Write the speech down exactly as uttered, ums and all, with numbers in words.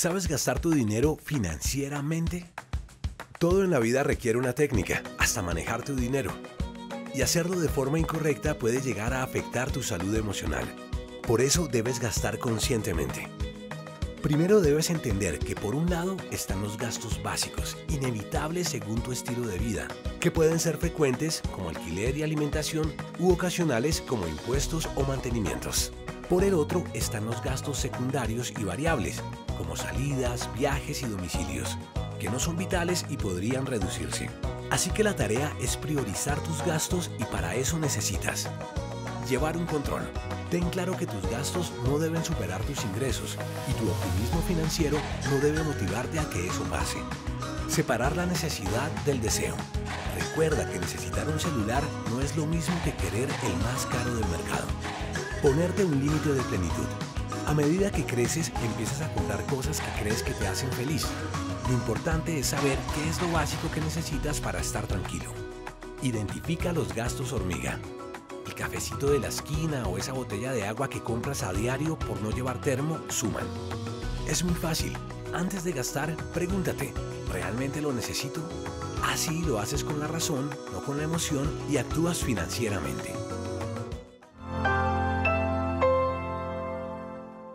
¿Sabes gastar tu dinero financieramente? Todo en la vida requiere una técnica, hasta manejar tu dinero. Y hacerlo de forma incorrecta puede llegar a afectar tu salud emocional. Por eso debes gastar conscientemente. Primero debes entender que por un lado están los gastos básicos, inevitables según tu estilo de vida, que pueden ser frecuentes como alquiler y alimentación u ocasionales como impuestos o mantenimientos. Por el otro están los gastos secundarios y variables, como salidas, viajes y domicilios, que no son vitales y podrían reducirse. Así que la tarea es priorizar tus gastos y para eso necesitas llevar un control. Ten claro que tus gastos no deben superar tus ingresos y tu optimismo financiero no debe motivarte a que eso pase. Separar la necesidad del deseo. Recuerda que necesitar un celular no es lo mismo que querer el más caro del mercado. Ponerte un límite de plenitud. A medida que creces, empiezas a comprar cosas que crees que te hacen feliz. Lo importante es saber qué es lo básico que necesitas para estar tranquilo. Identifica los gastos hormiga. El cafecito de la esquina o esa botella de agua que compras a diario por no llevar termo suman. Es muy fácil. Antes de gastar, pregúntate, ¿realmente lo necesito? Así lo haces con la razón, no con la emoción, y actúas financieramente.